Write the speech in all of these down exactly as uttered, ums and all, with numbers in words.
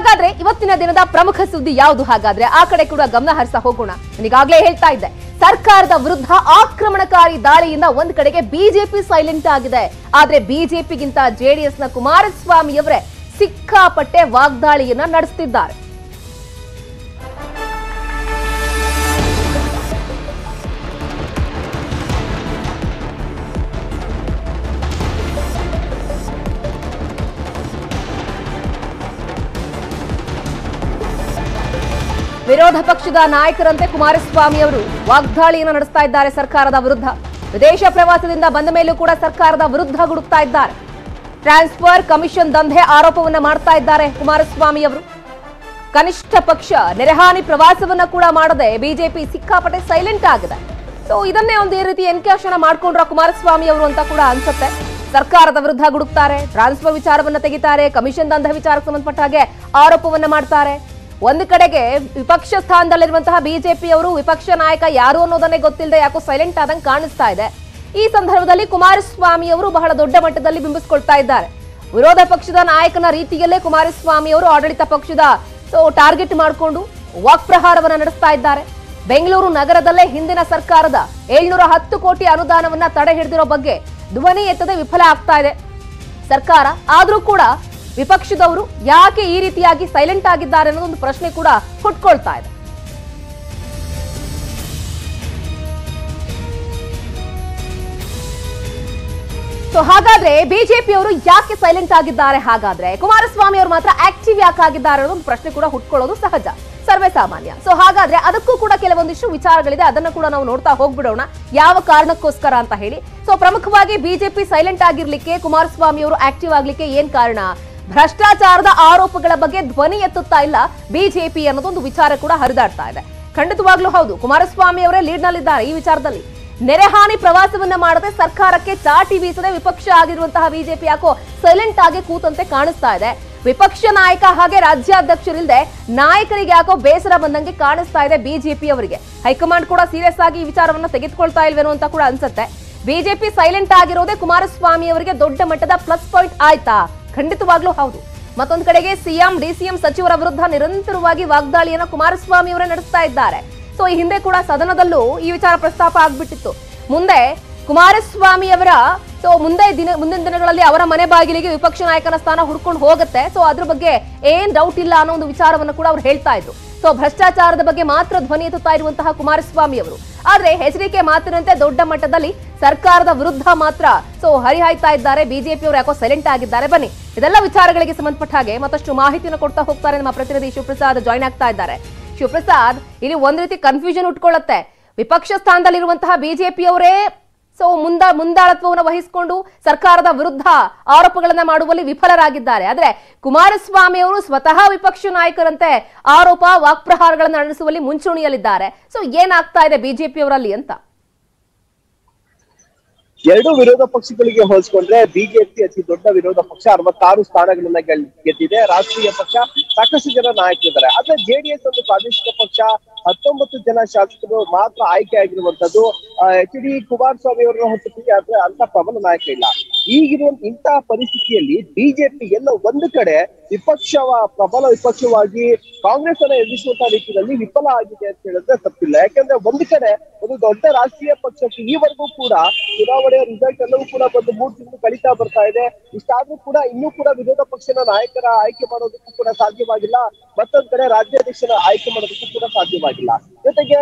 ಹಾಗಾದ್ರೆ ಇವತ್ತಿನ ದಿನದ ಪ್ರಮುಖ ಸುದ್ದಿ ಯಾವುದು? ಹಾಗಾದ್ರೆ ಆ ಕಡೆ ಕೂಡ ಗಮನ ಹರಿಸ ಹೋಗೋಣ. ನನಗಾಗ್ಲೇ ಹೇಳ್ತಾ ಇದ್ದೆ, ಸರ್ಕಾರದ ವಿರುದ್ಧ ಆಕ್ರಮಣಕಾರಿ ದಾಳಿಯಿಂದ ಒಂದ್ ಕಡೆಗೆ ಬಿಜೆಪಿ ಸೈಲೆಂಟ್ ಆಗಿದೆ. ಆದ್ರೆ ಬಿಜೆಪಿಗಿಂತ ಜೆಡಿಎಸ್ನ ಕುಮಾರಸ್ವಾಮಿಯವರೇ ಸಿಕ್ಕಾಪಟ್ಟೆ ವಾಗ್ದಾಳಿಯನ್ನ ನಡೆಸುತ್ತಿದ್ದಾರೆ. ವಿರೋಧ ಪಕ್ಷದ ನಾಯಕರಂತೆ ಕುಮಾರಸ್ವಾಮಿ ಅವರು ವಾಗ್ದಾಳಿಯನ್ನು ನಡೆಸ್ತಾ ಇದ್ದಾರೆ ಸರ್ಕಾರದ ವಿರುದ್ಧ. ವಿದೇಶ ಪ್ರವಾಸದಿಂದ ಬಂದ ಮೇಲೂ ಕೂಡ ಸರ್ಕಾರದ ವಿರುದ್ಧ ಗುಡುಕ್ತಾ ಇದ್ದಾರೆ. ಟ್ರಾನ್ಸ್ಫರ್ ಕಮಿಷನ್ ದಂಧೆ ಆರೋಪವನ್ನ ಮಾಡ್ತಾ ಇದ್ದಾರೆ ಕುಮಾರಸ್ವಾಮಿ ಅವರು. ಕನಿಷ್ಠ ಪಕ್ಷ ನೆರೆಹಾನಿ ಪ್ರವಾಸವನ್ನ ಕೂಡ ಮಾಡದೆ ಬಿಜೆಪಿ ಸಿಕ್ಕಾಪಟ್ಟೆ ಸೈಲೆಂಟ್ ಆಗಿದೆ. ಸೊ ಇದನ್ನೇ ಒಂದು ಈ ರೀತಿ ಎನ್ಕ್ಯಾಶನ ಮಾಡ್ಕೊಂಡ್ರ ಕುಮಾರಸ್ವಾಮಿ ಅವರು ಅಂತ ಕೂಡ ಅನ್ಸುತ್ತೆ. ಸರ್ಕಾರದ ವಿರುದ್ಧ ಗುಡುಕ್ತಾರೆ, ಟ್ರಾನ್ಸ್ಫರ್ ವಿಚಾರವನ್ನ ತೆಗಿತಾರೆ, ಕಮಿಷನ್ ದಂಧೆ ವಿಚಾರಕ್ಕೆ ಸಂಬಂಧಪಟ್ಟ ಹಾಗೆ ಆರೋಪವನ್ನ ಮಾಡ್ತಾರೆ. ಒಂದು ಕಡೆಗೆ ವಿಪಕ್ಷ ಸ್ಥಾನದಲ್ಲಿರುವಂತಹ ಬಿಜೆಪಿಯವರು ವಿಪಕ್ಷ ನಾಯಕ ಯಾರು ಅನ್ನೋದನ್ನೇ ಗೊತ್ತಿಲ್ಲದೆ ಯಾಕೋ ಸೈಲೆಂಟ್ ಆದಂಗೆ ಕಾಣಿಸ್ತಾ ಇದೆ. ಈ ಸಂದರ್ಭದಲ್ಲಿ ಕುಮಾರಸ್ವಾಮಿ ಅವರು ಬಹಳ ದೊಡ್ಡ ಮಟ್ಟದಲ್ಲಿ ಬಿಂಬಿಸಿಕೊಳ್ತಾ ಇದ್ದಾರೆ. ವಿರೋಧ ಪಕ್ಷದ ನಾಯಕನ ರೀತಿಯಲ್ಲೇ ಕುಮಾರಸ್ವಾಮಿ ಅವರು ಆಡಳಿತ ಪಕ್ಷದ ಟಾರ್ಗೆಟ್ ಮಾಡಿಕೊಂಡು ವಾಕ್ಪ್ರಹಾರವನ್ನು ನಡೆಸ್ತಾ ಇದ್ದಾರೆ. ಬೆಂಗಳೂರು ನಗರದಲ್ಲೇ ಹಿಂದಿನ ಸರ್ಕಾರದ ಏಳ್ನೂರ ಹತ್ತು ಕೋಟಿ ಅನುದಾನವನ್ನ ತಡೆ ಹಿಡಿದಿರೋ ಬಗ್ಗೆ ಧ್ವನಿ ಎತ್ತದೆ ವಿಫಲ ಆಗ್ತಾ ಇದೆ ಸರ್ಕಾರ. ಆದರೂ ಕೂಡ ವಿಪಕ್ಷದವರು ಯಾಕೆ ಈ ರೀತಿಯಾಗಿ ಸೈಲೆಂಟ್ ಆಗಿದ್ದಾರೆ ಅನ್ನೋದು ಒಂದು ಪ್ರಶ್ನೆ ಕೂಡ ಹುಟ್ಕೊಳ್ತಾ ಇದೆ. ಸೊ ಹಾಗಾದ್ರೆ ಬಿಜೆಪಿ ಅವರು ಯಾಕೆ ಸೈಲೆಂಟ್ ಆಗಿದ್ದಾರೆ? ಹಾಗಾದ್ರೆ ಕುಮಾರಸ್ವಾಮಿ ಅವರು ಮಾತ್ರ ಆಕ್ಟಿವ್ ಯಾಕೆ ಆಗಿದ್ದಾರೆ ಅನ್ನೋದು ಒಂದು ಪ್ರಶ್ನೆ ಕೂಡ ಹುಟ್ಕೊಳ್ಳೋದು ಸಹಜ, ಸರ್ವೇ ಸಾಮಾನ್ಯ. ಸೊ ಹಾಗಾದ್ರೆ ಅದಕ್ಕೂ ಕೂಡ ಕೆಲವೊಂದಿಷ್ಟು ವಿಚಾರಗಳಿದೆ, ಅದನ್ನ ಕೂಡ ನಾವು ನೋಡ್ತಾ ಹೋಗ್ಬಿಡೋಣ ಯಾವ ಕಾರಣಕ್ಕೋಸ್ಕರ ಅಂತ ಹೇಳಿ. ಸೊ ಪ್ರಮುಖವಾಗಿ ಬಿಜೆಪಿ ಸೈಲೆಂಟ್ ಆಗಿರ್ಲಿಕ್ಕೆ, ಕುಮಾರಸ್ವಾಮಿ ಅವರು ಆಕ್ಟಿವ್ ಆಗ್ಲಿಕ್ಕೆ ಏನ್ ಕಾರಣ? ಭ್ರಷ್ಟಾಚಾರದ ಆರೋಪಗಳ ಬಗ್ಗೆ ಧ್ವನಿ ಎತ್ತುತ್ತಾ ಇಲ್ಲ ಬಿಜೆಪಿ ಅನ್ನೋದೊಂದು ವಿಚಾರ ಕೂಡ ಹರಿದಾಡ್ತಾ ಇದೆ. ಖಂಡಿತವಾಗ್ಲೂ ಹೌದು, ಕುಮಾರಸ್ವಾಮಿ ಅವರೇ ಲೀಡ್ ನಲ್ಲಿದ್ದಾರೆ ಈ ವಿಚಾರದಲ್ಲಿ. ನೆರೆಹಾನಿ ಪ್ರವಾಸವನ್ನ ಮಾಡದೆ, ಸರ್ಕಾರಕ್ಕೆ ಚಾಟಿ ಬೀಸದೆ ವಿಪಕ್ಷ ಆಗಿರುವಂತಹ ಬಿಜೆಪಿ ಯಾಕೋ ಸೈಲೆಂಟ್ ಆಗಿ ಕೂತಂತೆ ಕಾಣಿಸ್ತಾ ಇದೆ. ವಿಪಕ್ಷ ನಾಯಕ ಹಾಗೆ ರಾಜ್ಯಾಧ್ಯಕ್ಷರಿಲ್ಲದೆ ನಾಯಕರಿಗೆ ಯಾಕೋ ಬೇಸರ ಬಂದಂಗೆ ಕಾಣಿಸ್ತಾ ಇದೆ ಬಿಜೆಪಿ ಅವರಿಗೆ. ಹೈಕಮಾಂಡ್ ಕೂಡ ಸೀರಿಯಸ್ ಆಗಿ ಈ ವಿಚಾರವನ್ನ ತೆಗೆದುಕೊಳ್ತಾ ಇಲ್ವೇನೋ ಅಂತ ಕೂಡ ಅನ್ಸುತ್ತೆ. ಬಿಜೆಪಿ ಸೈಲೆಂಟ್ ಆಗಿರೋದೇ ಕುಮಾರಸ್ವಾಮಿ ಅವರಿಗೆ ದೊಡ್ಡ ಮಟ್ಟದ ಪ್ಲಸ್ ಪಾಯಿಂಟ್ ಆಯ್ತಾ? ಖಂಡಿತವಾಗ್ಲೂ ಹೌದು. ಮತ್ತೊಂದು ಕಡೆಗೆ ಸಿಎಂ, ಡಿಸಿಎಂ, ಸಚಿವರ ವಿರುದ್ಧ ನಿರಂತರವಾಗಿ ವಾಗ್ದಾಳಿಯನ್ನ ಕುಮಾರಸ್ವಾಮಿ ಅವರೇ ನಡೆಸ್ತಾ ಇದ್ದಾರೆ. ಸೊ ಈ ಹಿಂದೆ ಕೂಡ ಸದನದಲ್ಲೂ ಈ ವಿಚಾರ ಪ್ರಸ್ತಾಪ ಆಗ್ಬಿಟ್ಟಿತ್ತು. ಮುಂದೆ ಕುಮಾರಸ್ವಾಮಿ ಅವರ ಸೊ ಮುಂದೆ ದಿನ ಮುಂದಿನ ದಿನಗಳಲ್ಲಿ ಅವರ ಮನೆ ಬಾಗಿಲಿಗೆ ವಿಪಕ್ಷ ನಾಯಕನ ಸ್ಥಾನ ಹುಡ್ಕೊಂಡು ಹೋಗುತ್ತೆ. ಸೊ ಅದ್ರ ಬಗ್ಗೆ ಏನ್ ಡೌಟ್ ಇಲ್ಲ ಅನ್ನೋ ಒಂದು ವಿಚಾರವನ್ನು ಕೂಡ ಅವ್ರು ಹೇಳ್ತಾ ಇದ್ರು. ಸೊ ಭ್ರಷ್ಟಾಚಾರದ ಬಗ್ಗೆ ಮಾತ್ರ ಧ್ವನಿ ಎತ್ತುತ್ತಾ ಇರುವಂತಹ ಕುಮಾರಸ್ವಾಮಿ ಅವರು. ಆದ್ರೆ ಹೆಸರಿಕೆ ಮಾತಿನಂತೆ ದೊಡ್ಡ ಮಟ್ಟದಲ್ಲಿ ಸರ್ಕಾರದ ವಿರುದ್ಧ ಮಾತ್ರ ಸೊ ಹರಿಹಾಯ್ತಾ ಇದ್ದಾರೆ ಬಿಜೆಪಿ ಅವರು. ಯಾಕೋ ಸೈಲೆಂಟ್ ಆಗಿದ್ದಾರೆ. ಬನ್ನಿ, ಇದೆಲ್ಲ ವಿಚಾರಗಳಿಗೆ ಸಂಬಂಧಪಟ್ಟ ಹಾಗೆ ಮತ್ತಷ್ಟು ಮಾಹಿತಿಯನ್ನು ಕೊಡ್ತಾ ಹೋಗ್ತಾರೆ ನಮ್ಮ ಪ್ರತಿನಿಧಿ ಶಿವಪ್ರಸಾದ್. ಜಾಯಿನ್ ಆಗ್ತಾ ಇದ್ದಾರೆ ಶಿವಪ್ರಸಾದ್. ಇಲ್ಲಿ ಒಂದ್ ರೀತಿ ಕನ್ಫ್ಯೂಷನ್ ಉಟ್ಕೊಳ್ಳುತ್ತೆ, ವಿಪಕ್ಷ ಸ್ಥಾನದಲ್ಲಿರುವಂತಹ ಬಿಜೆಪಿ ಅವರೇ ಸೊ ಮುಂದ ಮುಂದಾಳತ್ವವನ್ನು ವಹಿಸಿಕೊಂಡು ಸರ್ಕಾರದ ವಿರುದ್ಧ ಆರೋಪಗಳನ್ನ ಮಾಡುವಲ್ಲಿ ವಿಫಲರಾಗಿದ್ದಾರೆ. ಆದ್ರೆ ಕುಮಾರಸ್ವಾಮಿ ಅವರು ಸ್ವತಃ ವಿಪಕ್ಷ ನಾಯಕರಂತೆ ಆರೋಪ ವಾಕ್ಪ್ರಹಾರಗಳನ್ನ ನಡೆಸುವಲ್ಲಿ ಮುಂಚೂಣಿಯಲ್ಲಿದ್ದಾರೆ. ಸೊ ಏನಾಗ್ತಾ ಇದೆ ಬಿಜೆಪಿ ಅವರಲ್ಲಿ ಅಂತ? ಎರಡು ವಿರೋಧ ಪಕ್ಷಗಳಿಗೆ ಹೋಲಿಸಿಕೊಂಡ್ರೆ ಬಿಜೆಪಿ ಅತಿ ದೊಡ್ಡ ವಿರೋಧ ಪಕ್ಷ, ಅರವತ್ತಾರು ಸ್ಥಾನಗಳನ್ನ ಗೆದ್ದಿದೆ. ರಾಷ್ಟ್ರೀಯ ಪಕ್ಷ, ಸಾಕಷ್ಟು ಜನ ನಾಯಕರಿದ್ದಾರೆ. ಆದ್ರೆ ಜೆಡಿಎಸ್ ಒಂದು ಪ್ರಾದೇಶಿಕ ಪಕ್ಷ, ಹತ್ತೊಂಬತ್ತು ಜನ ಶಾಸಕರು ಮಾತ್ರ ಆಯ್ಕೆ ಆಗಿರುವಂತದ್ದು. ಎಚ್ ಡಿ ಕುಮಾರಸ್ವಾಮಿ ಅವರನ್ನ ಹೊರತುಪಡಿಸಿ ಆದ್ರೆ ಅಂತ ಪ್ರಬಲ ನಾಯಕ ಇಲ್ಲ. ಈಗಿರುವ ಇಂತಹ ಪರಿಸ್ಥಿತಿಯಲ್ಲಿ ಬಿಜೆಪಿ ಎಲ್ಲ ಒಂದು ಕಡೆ ವಿಪಕ್ಷ ಪ್ರಬಲ ವಿಪಕ್ಷವಾಗಿ ಕಾಂಗ್ರೆಸ್ ಅನ್ನ ಎದುರಿಸುವಂತಹ ರೀತಿಯಲ್ಲಿ ವಿಫಲ ಆಗಿದೆ ಅಂತ ಹೇಳಿದ್ರೆ ತಪ್ಪಿಲ್ಲ. ಯಾಕಂದ್ರೆ ಒಂದು ಕಡೆ ಒಂದು ದೊಡ್ಡ ರಾಷ್ಟ್ರೀಯ ಪಕ್ಷಕ್ಕೆ ಈವರೆಗೂ ಕೂಡ ಚುನಾವಣೆಯ ರಿಸಲ್ಟ್ ಎಲ್ಲವೂ ಕೂಡ ಒಂದು ಮೂರು ತಿಂಗಳು ಕಳೀತಾ ಬರ್ತಾ ಇದೆ. ಇಷ್ಟಾದ್ರೂ ಕೂಡ ಇನ್ನೂ ಕೂಡ ವಿರೋಧ ಪಕ್ಷದ ನಾಯಕರ ಆಯ್ಕೆ ಮಾಡೋದಕ್ಕೂ ಕೂಡ ಸಾಧ್ಯವಾಗಿಲ್ಲ. ಮತ್ತೊಂದ್ ಕಡೆ ರಾಜ್ಯಾಧ್ಯಕ್ಷರ ಆಯ್ಕೆ ಮಾಡೋದಕ್ಕೂ ಕೂಡ ಸಾಧ್ಯವಾಗಿಲ್ಲ. ಜೊತೆಗೆ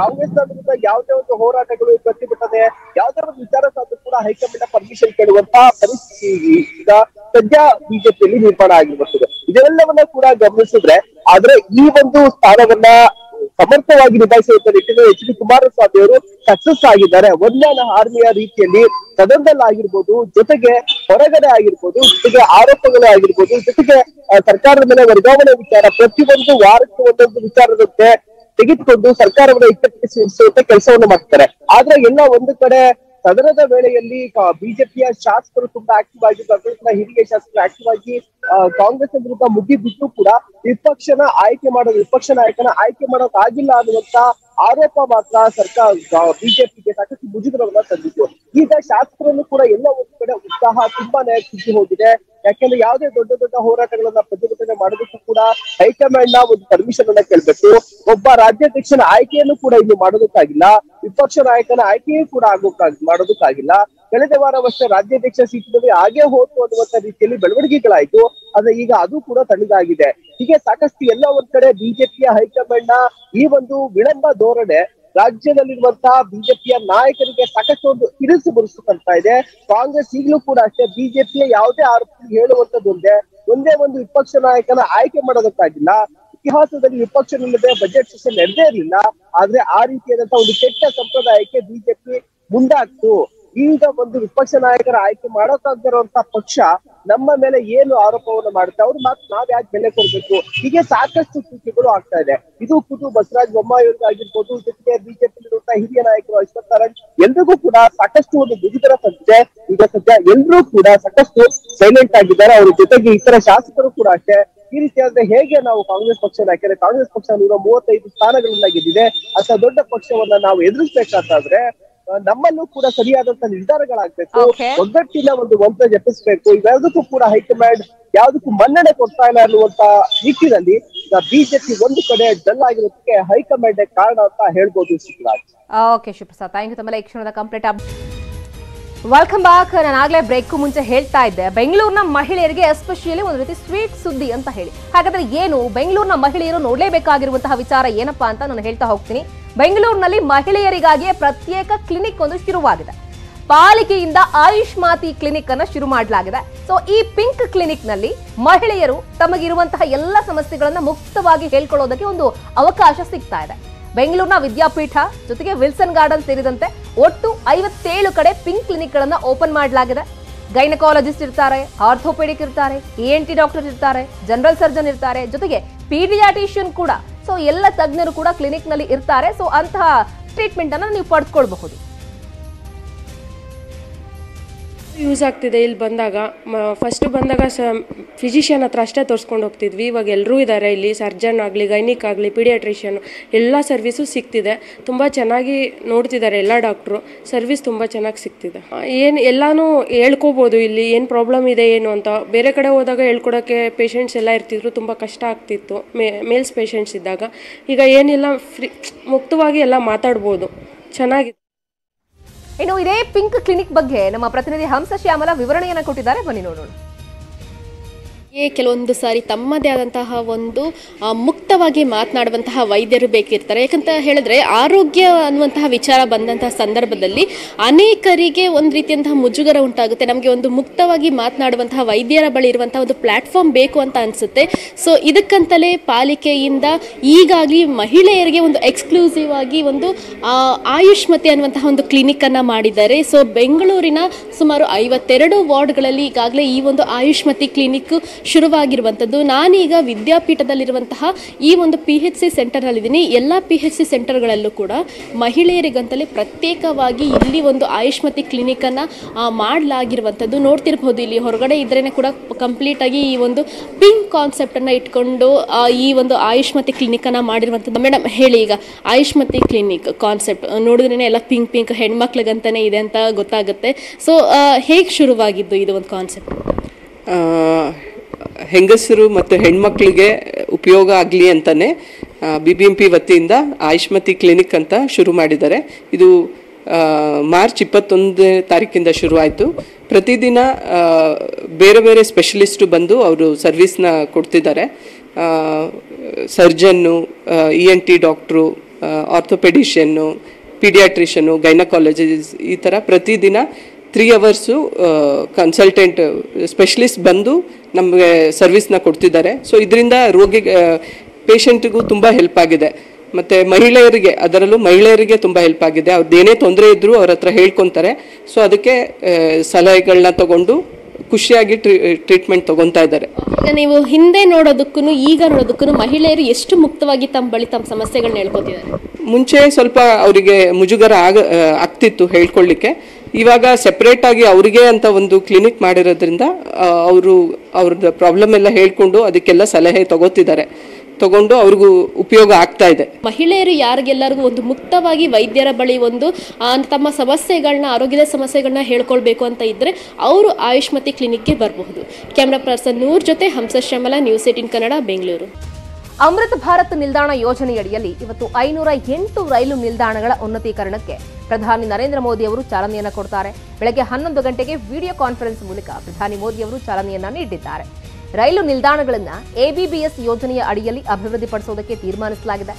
ಕಾಂಗ್ರೆಸ್ ವಿರುದ್ಧ ಯಾವುದೇ ಒಂದು ಹೋರಾಟಗಳು, ಪ್ರತಿಭಟನೆ, ಯಾವುದೇ ಒಂದು ವಿಚಾರ ಸಾಧ್ಯ ಕೂಡ ಹೈಕಮಾಂಡ್ ಪರ್ಮಿಷನ್ ಕೇಳುವಂತಹ ಪರಿಸ್ಥಿತಿ ಈಗ ಸದ್ಯ ಬಿಜೆಪಿಯಲ್ಲಿ ನಿರ್ಮಾಣ ಆಗಿರ್ಬರ್ತದೆ. ಇದೆಲ್ಲವನ್ನ ಕೂಡ ಗಮನಿಸಿದ್ರೆ ಆದ್ರೆ ಈ ಒಂದು ಸ್ಥಾನವನ್ನ ಸಮರ್ಥವಾಗಿ ನಿಭಾಯಿಸುವಂತ ನಿಟ್ಟಿನಲ್ಲಿ ಎಚ್ ಡಿ ಕುಮಾರಸ್ವಾಮಿ ಅವರು ಸಕ್ಸಸ್ ಆಗಿದ್ದಾರೆ. ಒಂದಾನ ಆರ್ಮಿಯ ರೀತಿಯಲ್ಲಿ ಸದನದಲ್ಲಿ ಆಗಿರ್ಬೋದು, ಜೊತೆಗೆ ಹೊರಗಡೆ ಆಗಿರ್ಬೋದು, ಜೊತೆಗೆ ಆರೋಪಗಳೇ ಆಗಿರ್ಬೋದು, ಜೊತೆಗೆ ಸರ್ಕಾರದ ಮೇಲೆ ವರ್ಗಾವಣೆ ವಿಚಾರ ಪ್ರತಿಯೊಂದು ವಾರಕ್ಕೆ ಒಂದೊಂದು ವಿಚಾರದಂತೆ ತೆಗೆದುಕೊಂಡು ಸರ್ಕಾರವನ್ನು ಇಕ್ಕಟ್ಟಿಸುವಂತ ಕೆಲಸವನ್ನು ಮಾಡ್ತಾರೆ. ಆದ್ರೆ ಎಲ್ಲ ಒಂದು ಕಡೆ ಸದನದ ವೇಳೆಯಲ್ಲಿ ಬಿಜೆಪಿಯ ಶಾಸಕರು ತುಂಬಾ ಆಕ್ಟಿವ್ ಆಗಿ, ಕಾಂಗ್ರೆಸ್ನ ಹಿರಿಯ ಶಾಸಕರು ಆಕ್ಟಿವ್ ಆಗಿ ಕಾಂಗ್ರೆಸ್ ವಿರುದ್ಧ ಮುಗಿಬಿಟ್ಟು ಕೂಡ ವಿಪಕ್ಷನ ಆಯ್ಕೆ ಮಾಡೋದು, ವಿಪಕ್ಷ ನಾಯಕನ ಆಯ್ಕೆ ಮಾಡೋದಾಗಿಲ್ಲ ಅನ್ನುವಂತ ಆರೋಪ ಮಾತ್ರ ಸರ್ಕಾರ ಬಿಜೆಪಿಗೆ ಸಾಕಷ್ಟು ಮುಜುಗರವನ್ನ ತಂದಿತ್ತು. ಈಗ ಶಾಸಕರನ್ನು ಕೂಡ ಎಲ್ಲ ಒಂದು ಕಡೆ ಉತ್ಸಾಹ ತುಂಬಾನೇ ಕುಗ್ಗಿ ಹೋಗಿದೆ. ಯಾಕೆಂದ್ರೆ ಯಾವುದೇ ದೊಡ್ಡ ದೊಡ್ಡ ಹೋರಾಟಗಳನ್ನ ಪ್ರತಿಭಟನೆ ಮಾಡೋದಕ್ಕೂ ಕೂಡ ಹೈಕಮಾಂಡ್ ನ ಒಂದು ಪರ್ಮಿಷನ್ ಅನ್ನ ಕೇಳ್ಬಿಟ್ಟು ಒಬ್ಬ ರಾಜ್ಯಾಧ್ಯಕ್ಷನ ಆಯ್ಕೆಯನ್ನು ಕೂಡ ಇನ್ನು ಮಾಡೋದಕ್ಕಾಗಿಲ್ಲ, ವಿಪಕ್ಷ ನಾಯಕನ ಆಯ್ಕೆಯೂ ಕೂಡ ಆಗೋಕ್ ಮಾಡೋದಕ್ಕಾಗಿಲ್ಲ. ಕಳೆದ ವಾರವಷ್ಟೇ ರಾಜ್ಯಾಧ್ಯಕ್ಷ ಸೀಟಿನಲ್ಲಿ ಹಾಗೆ ಹೋತು ಅನ್ನುವಂತ ರೀತಿಯಲ್ಲಿ ಬೆಳವಣಿಗೆಗಳಾಯ್ತು, ಆದ್ರೆ ಈಗ ಅದು ಕೂಡ ತಣ್ಣಗಾಗಿದೆ. ಹೀಗೆ ಸಾಕಷ್ಟು ಎಲ್ಲ ಒಂದ್ ಕಡೆ ಬಿಜೆಪಿಯ ಹೈಕಮಾಂಡ್ ನ ಈ ಒಂದು ವಿಳಂಬ ಧೋರಣೆ ರಾಜ್ಯದಲ್ಲಿರುವಂತಹ ಬಿಜೆಪಿಯ ನಾಯಕರಿಗೆ ಸಾಕಷ್ಟು ಒಂದು ಇರಿಸು ಬರಿಸು ತರ್ತಾ ಇದೆ. ಕಾಂಗ್ರೆಸ್ ಈಗಲೂ ಕೂಡ ಅಷ್ಟೇ ಬಿಜೆಪಿಯ ಯಾವುದೇ ಆರೋಪ ಹೇಳುವಂತದ್ದು ಒಂದೇ ಒಂದೇ ಒಂದು ವಿಪಕ್ಷ ನಾಯಕನ ಆಯ್ಕೆ ಮಾಡೋದಕ್ಕಾಗಿಲ್ಲ. ಇತಿಹಾಸದಲ್ಲಿ ವಿಪಕ್ಷವಿಲ್ಲದೆ ಬಜೆಟ್ ಸೆಷನ್ ನಡೆದೇ ಇರಲಿಲ್ಲ. ಆದ್ರೆ ಆ ರೀತಿಯಾದಂತಹ ಒಂದು ಕೆಟ್ಟ ಸಂಪ್ರದಾಯಕ್ಕೆ ಬಿಜೆಪಿ ಮುಂದಾಗ್ತು. ಈಗ ಒಂದು ವಿಪಕ್ಷ ನಾಯಕರ ಆಯ್ಕೆ ಮಾಡೋಕ್ಕಾಗದೇ ಇರುವಂತಹ ಪಕ್ಷ ನಮ್ಮ ಮೇಲೆ ಏನು ಆರೋಪವನ್ನು ಮಾಡುತ್ತೆ, ಅವ್ರು ಮಾತ್ರ ನಾವ್ ಯಾಕೆ ಬೆಲೆ ಕೊಡ್ಬೇಕು, ಹೀಗೆ ಸಾಕಷ್ಟು ಟೀಕೆಗಳು ಆಗ್ತಾ ಇದೆ. ಇದು ಖುದ್ದು ಬಸವರಾಜ ಬೊಮ್ಮಾಯಿ ಆಗಿರ್ಬೋದು, ಜೊತೆಗೆ ಬಿಜೆಪಿಯಲ್ಲಿರುವಂತಹ ಹಿರಿಯ ನಾಯಕರು ಅಶ್ವಥ್ ನಾರಾಯಣ್ ಎಲ್ರಿಗೂ ಕೂಡ ಸಾಕಷ್ಟು ಒಂದು ಮುಜುಗರ ತಂದಿದೆ. ಈಗ ಸದ್ಯ ಎಲ್ರೂ ಕೂಡ ಸಾಕಷ್ಟು ಸೈಲೆಂಟ್ ಆಗಿದ್ದಾರೆ. ಅವ್ರ ಜೊತೆಗೆ ಇತರ ಶಾಸಕರು ಕೂಡ ಅಷ್ಟೇ. ಈ ರೀತಿಯಾದ್ರೆ ಹೇಗೆ ನಾವು ಕಾಂಗ್ರೆಸ್ ಪಕ್ಷ, ಯಾಕೆಂದ್ರೆ ಕಾಂಗ್ರೆಸ್ ಪಕ್ಷ ನೂರ ಮೂವತ್ತೈದು ಸ್ಥಾನಗಳನ್ನ ಗೆದ್ದಿದೆ, ಅಂತ ದೊಡ್ಡ ಪಕ್ಷವನ್ನ ನಾವು ಎದುರಿಸ್ಬೇಕಾದ್ರೆ ನಮ್ಮಲ್ಲೂ ಕೂಡ ಸರಿಯಾದಂತ ನಿರ್ಧಾರಗಳಾಗ್ಬೇಕು, ಒಗ್ಗಟ್ಟಿನ ಒಂದು ವಂತ ಜಪಿಸ್ಬೇಕು. ಇವೆಲ್ಲದಕ್ಕೂ ಕೂಡ ಹೈಕಮಾಂಡ್ ಯಾವ್ದಕ್ಕೂ ಮನ್ನಣೆ ಕೊಡ್ತಾ ಇಲ್ಲ ಅನ್ನುವಂತ ನಿಟ್ಟಿನಲ್ಲಿ ಬಿಜೆಪಿ ಒಂದು ಕಡೆ ಡಲ್ ಆಗಿರೋದಕ್ಕೆ ಹೈಕಮಾಂಡ್ ಕಾರಣ ಅಂತ ಹೇಳ್ಬೋದು. Okay Shivaprasad, thank you. ತಮ್ಮಲ್ಲಿ ಈ ಕ್ಷಣದ ಕಂಪ್ಲೀಟ್ ಅಪ್. Welcome back. ನಾನು ಆಗ್ಲೇ ಬ್ರೇಕ್ ಮುಂಚೆ ಹೇಳ್ತಾ ಇದ್ದೆ, ಬೆಂಗಳೂರಿನ ಮಹಿಳೆಯರಿಗೆ ಎಸ್ಪೆಷಲಿ ಒಂದು ರೀತಿ ಸ್ವೀಟ್ ಸುದ್ದಿ ಅಂತ ಹೇಳಿ. ಹಾಗಾದ್ರೆ ಏನು ಬೆಂಗಳೂರಿನ ಮಹಿಳೆಯರು ನೋಡಲೇಬೇಕಾಗಿರುವಂತಹ ವಿಚಾರ ಏನಪ್ಪಾ ಅಂತ ನಾನು ಹೇಳ್ತಾ ಹೋಗ್ತೀನಿ. ಬೆಂಗಳೂರಿನಲ್ಲಿ ಮಹಿಳೆಯರಿಗಾಗಿಯೇ ಪ್ರತ್ಯೇಕ ಕ್ಲಿನಿಕ್ ಒಂದು ಶುರುವಾಗಿದೆ. ಪಾಲಿಕೆಯಿಂದ ಆಯುಷ್ಮಾತಿ ಕ್ಲಿನಿಕ್ ಅನ್ನು ಶುರು ಮಾಡಲಾಗಿದೆ. ಸೊ ಈ ಪಿಂಕ್ ಕ್ಲಿನಿಕ್ ನಲ್ಲಿ ಮಹಿಳೆಯರು ತಮಗಿರುವಂತಹ ಎಲ್ಲ ಸಮಸ್ಯೆಗಳನ್ನ ಮುಕ್ತವಾಗಿ ಹೇಳ್ಕೊಳ್ಳೋದಕ್ಕೆ ಒಂದು ಅವಕಾಶ ಸಿಗ್ತಾ ಇದೆ. ಬೆಂಗಳೂರಿನ ವಿದ್ಯಾಪೀಠ ಜೊತೆಗೆ ವಿಲ್ಸನ್ ಗಾರ್ಡನ್ ಸೇರಿದಂತೆ ಒಟ್ಟು ಐವತ್ತೇಳು ಕಡೆ ಪಿಂಕ್ ಕ್ಲಿನಿಕ್ ಗಳನ್ನ ಓಪನ್ ಮಾಡಲಾಗಿದೆ. ಗೈನಕಾಲಜಿಸ್ಟ್ ಇರ್ತಾರೆ, ಆರ್ಥೋಪೆಡಿಕ್ ಇರ್ತಾರೆ, ಎ ಎನ್ ಟಿ ಡಾಕ್ಟರ್ ಇರ್ತಾರೆ, ಜನರಲ್ ಸರ್ಜನ್ ಇರ್ತಾರೆ, ಜೊತೆಗೆ ಪೀಡಿಯಾಟಿಷಿಯನ್ ಕೂಡ. ಸೊ ಎಲ್ಲ ತಜ್ಞರು ಕೂಡ ಕ್ಲಿನಿಕ್ ನಲ್ಲಿ ಇರ್ತಾರೆ. ಸೊ ಅಂತಹ ಟ್ರೀಟ್ಮೆಂಟ್ ಅನ್ನ ನೀವು ಪಡೆದುಕೊಳ್ಬಹುದು. ಯೂಸ್ ಆಗ್ತಿದೆ. ಇಲ್ಲಿ ಬಂದಾಗ ಫಸ್ಟ್ ಬಂದಾಗ ಸ ಫಿಸಿಷಿಯನ್ ಹತ್ರ ಅಷ್ಟೇ ತೋರಿಸ್ಕೊಂಡು ಹೋಗ್ತಿದ್ವಿ. ಇವಾಗ ಎಲ್ಲರೂ ಇದ್ದಾರೆ ಇಲ್ಲಿ, ಸರ್ಜನ್ ಆಗಲಿ, ಗೈನಿಕ್ ಆಗಲಿ, ಪೀಡಿಯಾಟ್ರಿಷಿಯನ್, ಎಲ್ಲ ಸರ್ವಿಸು ಸಿಗ್ತಿದೆ. ತುಂಬ ಚೆನ್ನಾಗಿ ನೋಡ್ತಿದ್ದಾರೆ ಎಲ್ಲ ಡಾಕ್ಟ್ರು. ಸರ್ವಿಸ್ ತುಂಬ ಚೆನ್ನಾಗಿ ಸಿಗ್ತಿದೆ. ಏನು ಎಲ್ಲನೂ ಹೇಳ್ಕೊಬೋದು ಇಲ್ಲಿ, ಏನು ಪ್ರಾಬ್ಲಮ್ ಇದೆ ಏನು ಅಂತ. ಬೇರೆ ಕಡೆ ಹೋದಾಗ ಹೇಳ್ಕೊಡೋಕ್ಕೆ ಪೇಷೆಂಟ್ಸ್ ಎಲ್ಲ ಇರ್ತಿದ್ರು, ತುಂಬ ಕಷ್ಟ ಆಗ್ತಿತ್ತು ಮೇ ಮೇಲ್ಸ್ ಪೇಷೆಂಟ್ಸ್ ಇದ್ದಾಗ. ಈಗ ಏನಿಲ್ಲ, ಫ್ರೀ ಮುಕ್ತವಾಗಿ ಎಲ್ಲ ಮಾತಾಡ್ಬೋದು. ಚೆನ್ನಾಗಿದೆ. ಇನ್ನು ಇದೇ ಪಿಂಕ್ ಕ್ಲಿನಿಕ್ ಬಗ್ಗೆ ನಮ್ಮ ಪ್ರತಿನಿಧಿ ಹಂಸ ಶ್ಯಾಮಲ ವಿವರಣೆಯನ್ನು ಕೊಟ್ಟಿದ್ದಾರೆ, ಬನ್ನಿ ನೋಡೋಣ. ಕೆಲವೊಂದು ಸಾರಿ ತಮ್ಮದೇ ಆದಂತಹ ಒಂದು ಮುಕ್ತವಾಗಿ ಮಾತನಾಡುವಂತಹ ವೈದ್ಯರು ಬೇಕಿರ್ತಾರೆ. ಯಾಕಂತ ಹೇಳಿದ್ರೆ ಆರೋಗ್ಯ ಅನ್ನುವಂತಹ ವಿಚಾರ ಬಂದಂತಹ ಸಂದರ್ಭದಲ್ಲಿ ಅನೇಕರಿಗೆ ಒಂದು ರೀತಿಯಂತಹ ಮುಜುಗರ ಉಂಟಾಗುತ್ತೆ. ನಮಗೆ ಒಂದು ಮುಕ್ತವಾಗಿ ಮಾತನಾಡುವಂತಹ ವೈದ್ಯರ ಬಳಿ ಇರುವಂತಹ ಒಂದು ಪ್ಲಾಟ್ಫಾರ್ಮ್ ಬೇಕು ಅಂತ ಅನಿಸುತ್ತೆ. ಸೊ ಇದಕ್ಕಂತಲೇ ಪಾಲಿಕೆಯಿಂದ ಈಗಾಗಲೇ ಮಹಿಳೆಯರಿಗೆ ಒಂದು ಎಕ್ಸ್ಕ್ಲೂಸಿವ್ ಆಗಿ ಒಂದು ಆಯುಷ್ಮತಿ ಅನ್ನುವಂತಹ ಒಂದು ಕ್ಲಿನಿಕ್ಕನ್ನು ಮಾಡಿದ್ದಾರೆ. ಸೊ ಬೆಂಗಳೂರಿನ ಸುಮಾರು ಐವತ್ತೆರಡು ವಾರ್ಡ್ಗಳಲ್ಲಿ ಈಗಾಗಲೇ ಈ ಒಂದು ಆಯುಷ್ಮತಿ ಕ್ಲಿನಿಕ್ ಶುರುವಾಗಿರುವಂಥದ್ದು. ನಾನೀಗ ವಿದ್ಯಾಪೀಠದಲ್ಲಿರುವಂತಹ ಈ ಒಂದು ಪಿ ಎಚ್ ಸಿ ಸೆಂಟರ್ನಲ್ಲಿದ್ದೀನಿ. ಎಲ್ಲ ಪಿ ಎಚ್ ಸಿ ಸೆಂಟರ್ಗಳಲ್ಲೂ ಕೂಡ ಮಹಿಳೆಯರಿಗಂತಲೇ ಪ್ರತ್ಯೇಕವಾಗಿ ಇಲ್ಲಿ ಒಂದು ಆಯುಷ್ಮತಿ ಕ್ಲಿನಿಕನ್ನು ಮಾಡಲಾಗಿರುವಂಥದ್ದು ನೋಡ್ತಿರ್ಬೋದು. ಇಲ್ಲಿ ಹೊರಗಡೆ ಇದ್ರೇ ಕೂಡ ಕಂಪ್ಲೀಟಾಗಿ ಈ ಒಂದು ಪಿಂಕ್ ಕಾನ್ಸೆಪ್ಟನ್ನು ಇಟ್ಕೊಂಡು ಈ ಒಂದು ಆಯುಷ್ಮತಿ ಕ್ಲಿನಿಕನ್ನು ಮಾಡಿರುವಂಥದ್ದು. ಮೇಡಮ್ ಹೇಳಿ, ಈಗ ಆಯುಷ್ಮತಿ ಕ್ಲಿನಿಕ್ ಕಾನ್ಸೆಪ್ಟ್ ನೋಡಿದ್ರೇ ಎಲ್ಲ ಪಿಂಕ್ ಪಿಂಕ್ ಹೆಣ್ಮಕ್ಳಿಗಂತಲೇ ಇದೆ ಅಂತ ಗೊತ್ತಾಗುತ್ತೆ. ಸೊ ಹೇಗೆ ಶುರುವಾಗಿದ್ದು ಇದು ಒಂದು ಕಾನ್ಸೆಪ್ಟ್? ಹೆಂಗಸರು ಮತ್ತು ಹೆಣ್ಮಕ್ಳಿಗೆ ಉಪಯೋಗ ಆಗಲಿ ಅಂತಲೇ ಬಿ ಬಿ ಎಂ ಪಿ ವತಿಯಿಂದ ಆಯುಷ್ಮತಿ ಕ್ಲಿನಿಕ್ ಅಂತ ಶುರು ಮಾಡಿದ್ದಾರೆ. ಇದು ಮಾರ್ಚ್ ಇಪ್ಪತ್ತೊಂದನೇ ತಾರೀಕಿಂದ ಶುರುವಾಯಿತು. ಪ್ರತಿದಿನ ಬೇರೆ ಬೇರೆ ಸ್ಪೆಷಲಿಸ್ಟು ಬಂದು ಅವರು ಸರ್ವಿಸ್ನ ಕೊಡ್ತಿದ್ದಾರೆ. Surgeon, E N T doctor, orthopaedician, paediatrician, gynaecologists, ಈ ಥರ ಪ್ರತಿದಿನ ತ್ರೀ ಅವರ್ಸು ಕನ್ಸಲ್ಟೆಂಟ್ ಸ್ಪೆಷಲಿಸ್ಟ್ ಬಂದು ನಮಗೆ ಸರ್ವಿಸ್ನ ಕೊಡ್ತಿದ್ದಾರೆ. ಸೊ ಇದರಿಂದ ರೋಗಿ ಪೇಷೆಂಟ್ಗೂ ತುಂಬ ಹೆಲ್ಪ್ ಆಗಿದೆ, ಮತ್ತು ಮಹಿಳೆಯರಿಗೆ, ಅದರಲ್ಲೂ ಮಹಿಳೆಯರಿಗೆ ತುಂಬ ಹೆಲ್ಪ್ ಆಗಿದೆ. ಅವ್ರದ್ದೇನೇ ತೊಂದರೆ ಇದ್ದರೂ ಅವ್ರ ಹತ್ರ ಹೇಳ್ಕೊತಾರೆ. ಸೊ ಅದಕ್ಕೆ ಸಲಹೆಗಳನ್ನ ತಗೊಂಡು ಖುಷಿಯಾಗಿ ಟ್ರೀ ಟ್ರೀಟ್ಮೆಂಟ್ ತೊಗೊತಾ ಇದ್ದಾರೆ. ಈಗ ನೀವು ಹಿಂದೆ ನೋಡೋದಕ್ಕೂ ಈಗ ನೋಡೋದಕ್ಕೂ ಮಹಿಳೆಯರು ಎಷ್ಟು ಮುಕ್ತವಾಗಿ ತಮ್ಮ ಬಳಿ ತಮ್ಮ ಸಮಸ್ಯೆಗಳನ್ನ ಹೇಳ್ಕೊತಿದ್ದಾರೆ? ಮುಂಚೆ ಸ್ವಲ್ಪ ಅವರಿಗೆ ಮುಜುಗರ ಆಗ ಆಗ್ತಿತ್ತು ಹೇಳ್ಕೊಳ್ಳಿಕ್ಕೆ. ಇವಾಗ ಸೆಪ್ರೇಟಾಗಿ ಅವರಿಗೆ ಅಂತ ಒಂದು ಕ್ಲಿನಿಕ್ ಮಾಡಿರೋದ್ರಿಂದ ಅವರು ಅವ್ರದ್ದು ಪ್ರಾಬ್ಲಮ್ ಎಲ್ಲ ಹೇಳ್ಕೊಂಡು ಅದಕ್ಕೆಲ್ಲ ಸಲಹೆ ತಗೋತಿದ್ದಾರೆ. ತಗೊಂಡು ಅವರಿಗೂ ಉಪಯೋಗ ಆಗ್ತಾ ಇದೆ. ಮಹಿಳೆಯರು ಯಾರಿಗೆಲ್ಲರಿಗೂ ಒಂದು ಮುಕ್ತವಾಗಿ ವೈದ್ಯರ ಬಳಿ ಒಂದು ತಮ್ಮ ಸಮಸ್ಯೆಗಳನ್ನು ಆರೋಗ್ಯದ ಸಮಸ್ಯೆಗಳನ್ನು ಹೇಳಿಕೊಳ್ಳಬೇಕು ಅಂತ ಇದ್ದರೆ ಅವರು ಆಯುಷ್ಮತಿ ಕ್ಲಿನಿಕ್ ಗೆ ಬರಬಹುದು. ಕ್ಯಾಮೆರಾ ಪರ್ಸನ್ ನೂರ್ ಜೊತೆ ಹಂಸ ಶ್ಯಾಮಲ, ನ್ಯೂಸ್ ಏಟಿನ್ ಕನ್ನಡ, ಬೆಂಗಳೂರು. ಅಮೃತ ಭಾರತ್ ನಿಲ್ದಾಣ ಯೋಜನೆಯಡಿಯಲ್ಲಿ ಇವತ್ತು ಐನೂರ ಎಂಟು ರೈಲು ನಿಲ್ದಾಣಗಳ ಉನ್ನತೀಕರಣಕ್ಕೆ ಪ್ರಧಾನಿ ನರೇಂದ್ರ ಮೋದಿ ಅವರು ಚಾಲನೆಯನ್ನು ಕೊಡ್ತಾರೆ. ಬೆಳಗ್ಗೆ ಹನ್ನೊಂದು ಗಂಟೆಗೆ ವಿಡಿಯೋ ಕಾನ್ಫರೆನ್ಸ್ ಮೂಲಕ ಪ್ರಧಾನಿ ಮೋದಿ ಅವರು ಚಾಲನೆಯನ್ನ ನೀಡಿದ್ದಾರೆ. ರೈಲು ನಿಲ್ದಾಣಗಳನ್ನು ಎಬಿಬಿಎಸ್ ಯೋಜನೆಯ ಅಡಿಯಲ್ಲಿ ಅಭಿವೃದ್ಧಿಪಡಿಸುವುದಕ್ಕೆ ತೀರ್ಮಾನಿಸಲಾಗಿದೆ.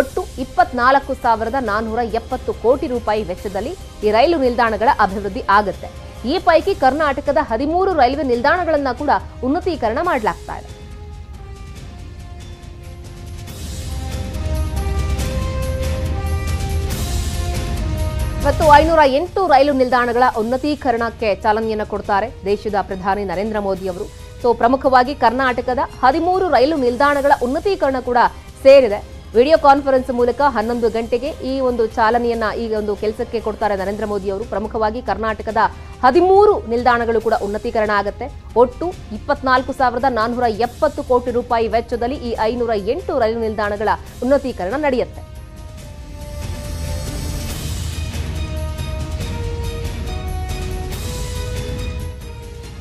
ಒಟ್ಟು ಇಪ್ಪತ್ನಾಲ್ಕು ಸಾವಿರದ ನಾನೂರ ಎಪ್ಪತ್ತು ಕೋಟಿ ರೂಪಾಯಿ ವೆಚ್ಚದಲ್ಲಿ ಈ ರೈಲು ನಿಲ್ದಾಣಗಳ ಅಭಿವೃದ್ಧಿ ಆಗುತ್ತೆ. ಈ ಪೈಕಿ ಕರ್ನಾಟಕದ ಹದಿಮೂರು ರೈಲ್ವೆ ನಿಲ್ದಾಣಗಳನ್ನು ಕೂಡ ಉನ್ನತೀಕರಣ ಮಾಡಲಾಗ್ತಾ ಇದೆ. ಮತ್ತು ಐನೂರ ಎಂಟು ರೈಲು ನಿಲ್ದಾಣಗಳ ಉನ್ನತೀಕರಣಕ್ಕೆ ಚಾಲನೆಯನ್ನು ಕೊಡ್ತಾರೆ ದೇಶದ ಪ್ರಧಾನಿ ನರೇಂದ್ರ ಮೋದಿ ಅವರು. ಸೊ ಪ್ರಮುಖವಾಗಿ ಕರ್ನಾಟಕದ ಹದಿಮೂರು ರೈಲು ನಿಲ್ದಾಣಗಳ ಉನ್ನತೀಕರಣ ಕೂಡ ಸೇರಿದೆ. ವಿಡಿಯೋ ಕಾನ್ಫರೆನ್ಸ್ ಮೂಲಕ ಹನ್ನೊಂದು ಗಂಟೆಗೆ ಈ ಒಂದು ಚಾಲನೆಯನ್ನ ಈ ಒಂದು ಕೆಲಸಕ್ಕೆ ಕೊಡ್ತಾರೆ ನರೇಂದ್ರ ಮೋದಿ ಅವರು. ಪ್ರಮುಖವಾಗಿ ಕರ್ನಾಟಕದ ಹದಿಮೂರು ನಿಲ್ದಾಣಗಳು ಕೂಡ ಉನ್ನತೀಕರಣ ಆಗುತ್ತೆ. ಒಟ್ಟು ಇಪ್ಪತ್ನಾಲ್ಕು ಸಾವಿರದ ನಾನ್ನೂರ ಎಪ್ಪತ್ತು ಕೋಟಿ ರೂಪಾಯಿ ವೆಚ್ಚದಲ್ಲಿ ಈ ಐನೂರ ಎಂಟು ರೈಲು ನಿಲ್ದಾಣಗಳ ಉನ್ನತೀಕರಣ ನಡೆಯುತ್ತೆ.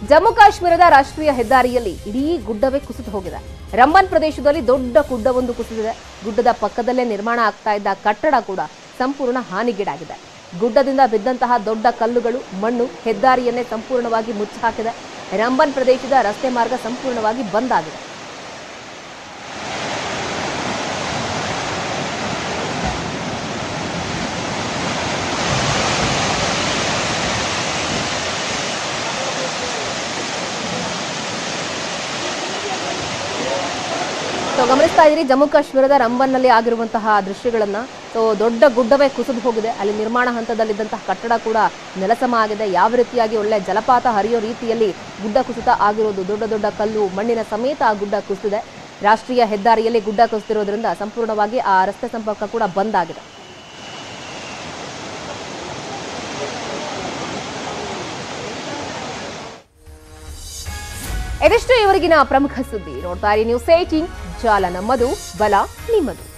ಜಮ್ಮು ಕಾಶ್ಮೀರದ ರಾಷ್ಟ್ರೀಯ ಹೆದ್ದಾರಿಯಲ್ಲಿ ಇಡೀ ಗುಡ್ಡವೇ ಕುಸಿದು ಹೋಗಿದೆ. ರಂಬನ್ ಪ್ರದೇಶದಲ್ಲಿ ದೊಡ್ಡ ಗುಡ್ಡವೊಂದು ಕುಸಿದಿದೆ. ಗುಡ್ಡದ ಪಕ್ಕದಲ್ಲೇ ನಿರ್ಮಾಣ ಆಗ್ತಾ ಇದ್ದ ಕಟ್ಟಡ ಕೂಡ ಸಂಪೂರ್ಣ ಹಾನಿಗೀಡಾಗಿದೆ. ಗುಡ್ಡದಿಂದ ಬಿದ್ದಂತಹ ದೊಡ್ಡ ಕಲ್ಲುಗಳು, ಮಣ್ಣು ಹೆದ್ದಾರಿಯನ್ನೇ ಸಂಪೂರ್ಣವಾಗಿ ಮುಚ್ಚಿಹಾಕಿದೆ. ರಂಬನ್ ಪ್ರದೇಶದ ರಸ್ತೆ ಮಾರ್ಗ ಸಂಪೂರ್ಣವಾಗಿ ಬಂದ್ ಆಗಿದೆ. ಗಮನಿಸ್ತಾ ಇದ್ದೀರಿ ಜಮ್ಮು ಕಾಶ್ಮೀರದ ರಂಬನ್ನಲ್ಲಿ ಆಗಿರುವಂತಹ ದೃಶ್ಯಗಳನ್ನ. ಸೊ ದೊಡ್ಡ ಗುಡ್ಡವೇ ಕುಸಿದು ಹೋಗಿದೆ. ಅಲ್ಲಿ ನಿರ್ಮಾಣ ಹಂತದಲ್ಲಿದ್ದಂತಹ ಕಟ್ಟಡ ಕೂಡ ನೆಲಸಮ ಆಗಿದೆ. ಯಾವ ರೀತಿಯಾಗಿ ಒಳ್ಳೆ ಜಲಪಾತ ಹರಿಯೋ ರೀತಿಯಲ್ಲಿ ಗುಡ್ಡ ಕುಸಿತ ಆಗಿರೋದು. ದೊಡ್ಡ ದೊಡ್ಡ ಕಲ್ಲು ಮಣ್ಣಿನ ಸಮೇತ ಆ ಗುಡ್ಡ ಕುಸಿದಿದೆ. ರಾಷ್ಟ್ರೀಯ ಹೆದ್ದಾರಿಯಲ್ಲಿ ಗುಡ್ಡ ಕುಸಿದಿರೋದ್ರಿಂದ ಸಂಪೂರ್ಣವಾಗಿ ಆ ರಸ್ತೆ ಸಂಪರ್ಕ ಕೂಡ ಬಂದ್ ಆಗಿದೆ. ಇದಿಷ್ಟು ಇವರಿಗಿನ ಪ್ರಮುಖ ಸುದ್ದಿ. ನೋಡ್ತಾ ಇರಿ ನ್ಯೂಸ್ ಏಟಿನ್, ಜಾಲ ನಮ್ಮದು, ಬಲ ನಿಮ್ಮದು.